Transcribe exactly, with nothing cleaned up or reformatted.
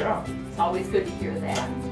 Sure. It's always good to hear that.